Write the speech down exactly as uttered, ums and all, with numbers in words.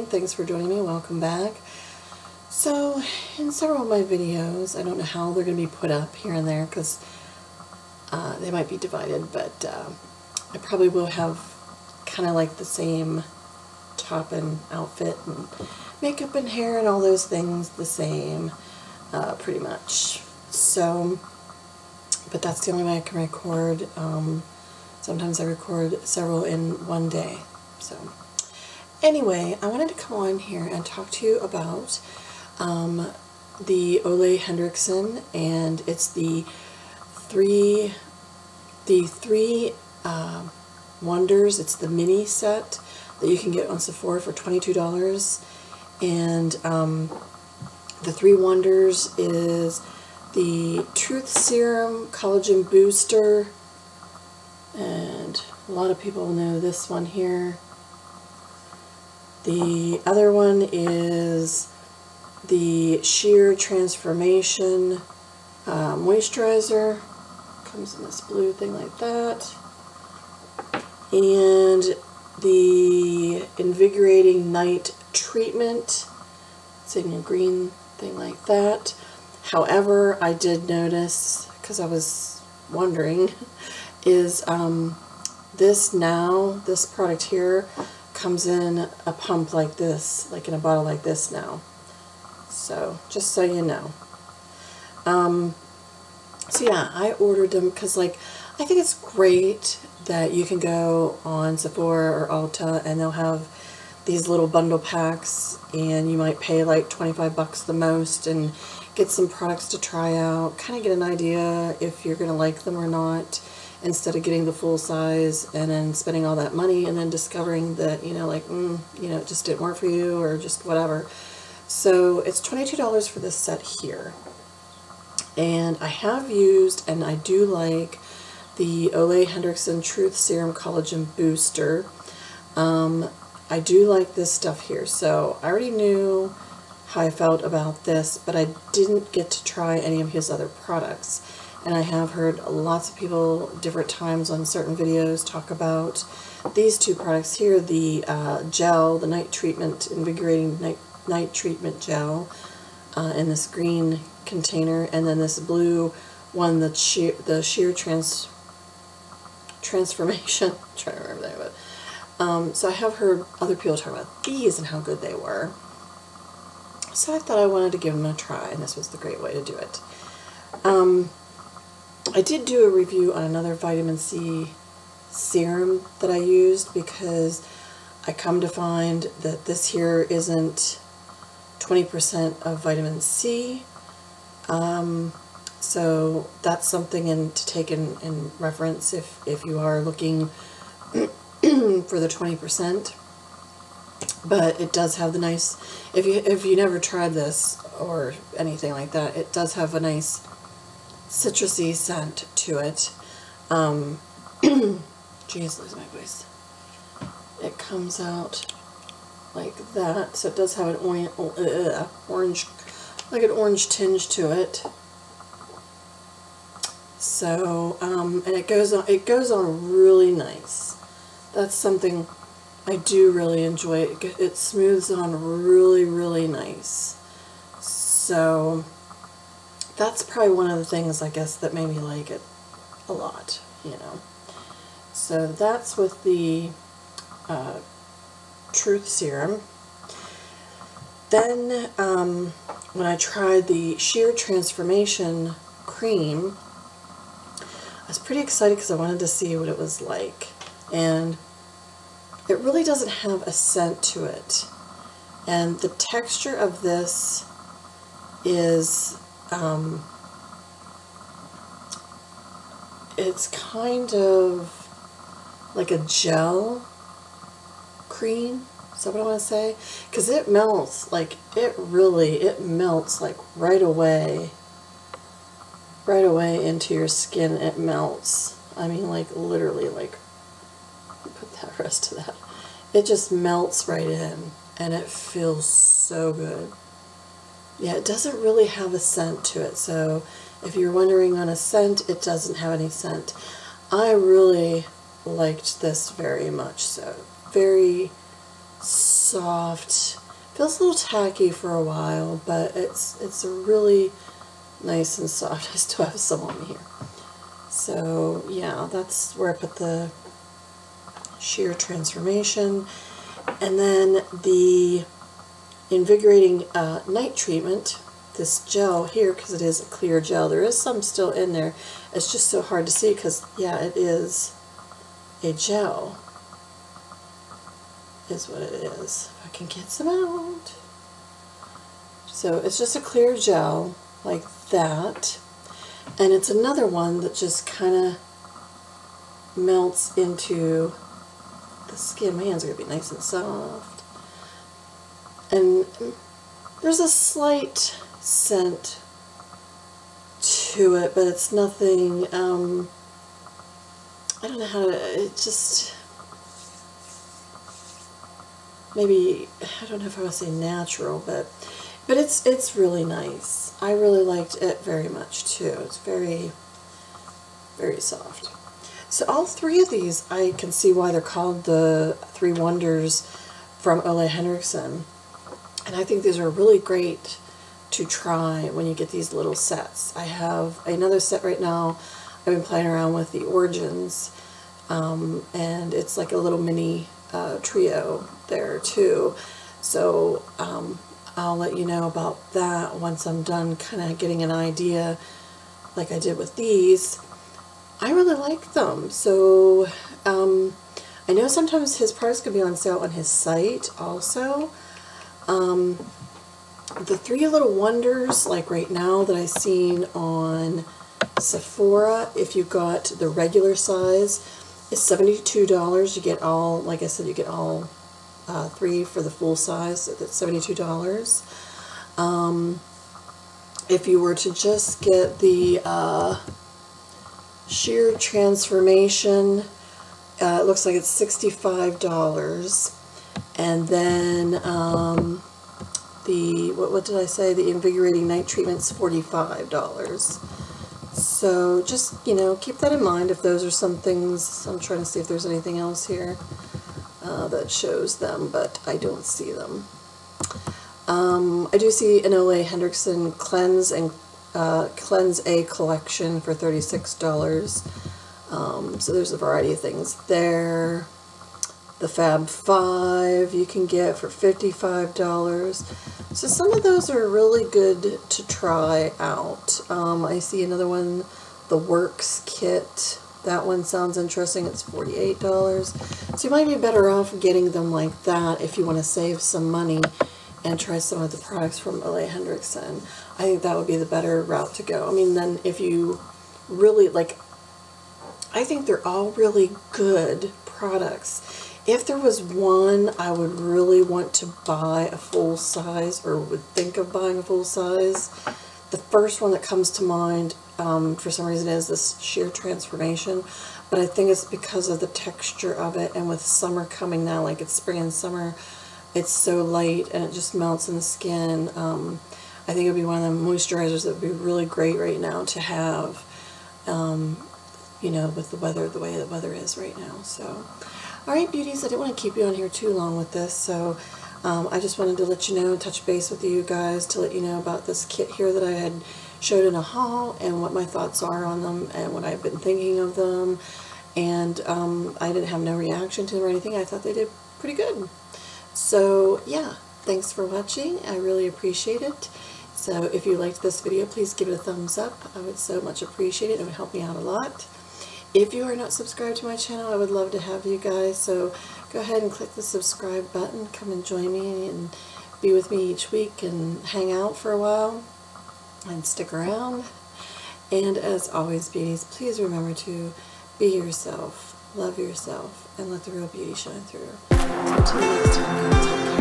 watching. Thanks for joining me. Welcome back. So, in several of my videos, I don't know how they're going to be put up here and there because uh, they might be divided, but uh, I probably will have kind of like the same top and outfit and makeup and hair and all those things the same, uh, pretty much. So, but that's the only way I can record. Um, sometimes I record several in one day. So, anyway, I wanted to come on here and talk to you about Um, the Ole Henriksen, and it's the three, the three uh, wonders. It's the mini set that you can get on Sephora for twenty-two dollars, and um, the three wonders is the Truth Serum Collagen Booster, and a lot of people know this one here. The other one is the Sheer Transformation uh, Moisturizer, comes in this blue thing like that, and the Invigorating Night Treatment, it's in a green thing like that. However, I did notice, because I was wondering, is um, this now, this product here, comes in a pump like this, like in a bottle like this now. So, just so you know. Um, so yeah, I ordered them because, like, I think it's great that you can go on Sephora or Ulta and they'll have these little bundle packs, and you might pay like twenty-five bucks the most and get some products to try out, kind of get an idea if you're going to like them or not, instead of getting the full size and then spending all that money and then discovering that, you know, like, mm, you know, it just didn't work for you or just whatever. So it's twenty-two dollars for this set here, and I have used, and I do like, the Ole Henriksen Truth Serum Collagen Booster. Um, I do like this stuff here, so I already knew how I felt about this, but I didn't get to try any of his other products, and I have heard lots of people different times on certain videos talk about these two products here, the uh, gel, the night treatment, invigorating night night treatment gel uh, in this green container, and then this blue one, the sheer, the sheer trans transformation. I'm trying to remember that, but um, so I have heard other people talk about these and how good they were, so I thought I wanted to give them a try, and this was the great way to do it. Um, I did do a review on another vitamin C serum that I used, because I come to find that this here isn't twenty percent of vitamin C, um, so that's something in, to take in, in reference if, if you are looking for the twenty percent, but it does have the nice, if you, if you never tried this or anything like that, it does have a nice citrusy scent to it. Um, geez, lose my voice. It comes out like that, so it does have an orange, like an orange tinge to it. So, um, and it goes on, it goes on really nice. That's something I do really enjoy. It, it smooths on really, really nice. So, that's probably one of the things, I guess, that made me like it a lot, you know. So, that's with the Uh, Truth Serum. Then um, when I tried the Sheer Transformation cream, I was pretty excited because I wanted to see what it was like, and it really doesn't have a scent to it, and the texture of this is um, it's kind of like a gel cream, is that what I want to say? Because it melts, like, it really, it melts, like, right away, right away into your skin, it melts. I mean, like, literally, like, put that rest of that. It just melts right in, and it feels so good. Yeah, it doesn't really have a scent to it, so if you're wondering on a scent, it doesn't have any scent. I really liked this very much, so very soft. Feels a little tacky for a while, but it's it's really nice and soft. I still have some on here. So yeah, that's where I put the sheer transformation. And then the invigorating uh, night treatment, this gel here, because it is a clear gel. There is some still in there. It's just so hard to see because, yeah, it is a gel is what it is. If I can get some out. So it's just a clear gel like that. And it's another one that just kind of melts into the skin. My hands are going to be nice and soft. And there's a slight scent to it, but it's nothing, um, I don't know how to, it just, maybe, I don't know if I would say natural, but, but it's, it's really nice. I really liked it very much too. It's very, very soft. So all three of these, I can see why they're called the Three Wonders from Ole Henriksen. And I think these are really great to try when you get these little sets. I have another set right now. I've been playing around with the Origins, um, and it's like a little mini uh, trio there too. So um, I'll let you know about that once I'm done kind of getting an idea like I did with these. I really like them. So um, I know sometimes his products can be on sale on his site also. Um, the three little wonders, like right now that I've seen on Sephora, if you got the regular size, is seventy-two dollars. You get all, like I said, you get all uh, three for the full size, so that's seventy-two dollars. Um, if you were to just get the uh, sheer transformation, uh, it looks like it's sixty-five dollars. And then um, the, what, what did I say, the invigorating night treatment's forty-five dollars. So just, you know, keep that in mind if those are some things. I'm trying to see if there's anything else here uh, that shows them, but I don't see them. Um, I do see an Ole Henriksen Cleanse and uh, Cleanse A collection for thirty-six dollars. Um, so there's a variety of things there. The Fab Five you can get for fifty-five dollars. So some of those are really good to try out. Um, I see another one, the Works Kit. That one sounds interesting. It's forty-eight dollars. So you might be better off getting them like that if you want to save some money and try some of the products from Ole Henriksen. I think that would be the better route to go. I mean, then if you really, like, I think they're all really good products. If there was one I would really want to buy a full size, or would think of buying a full size, the first one that comes to mind um, for some reason is this sheer transformation. But I think it's because of the texture of it, and with summer coming now, like it's spring and summer, it's so light and it just melts in the skin. Um, I think it would be one of the moisturizers that would be really great right now to have, um, you know, with the weather, the way the weather is right now. So. Alright beauties, I didn't want to keep you on here too long with this, so um, I just wanted to let you know, touch base with you guys to let you know about this kit here that I had showed in a haul, and what my thoughts are on them, and what I've been thinking of them, and um, I didn't have no reaction to them or anything. I thought they did pretty good. So yeah, thanks for watching. I really appreciate it. So if you liked this video, please give it a thumbs up. I would so much appreciate it. It would help me out a lot. If you are not subscribed to my channel, I would love to have you guys, so go ahead and click the subscribe button. Come and join me and be with me each week and hang out for a while and stick around. And as always, beauties, please remember to be yourself, love yourself, and let the real beauty shine through. Until next time, take care.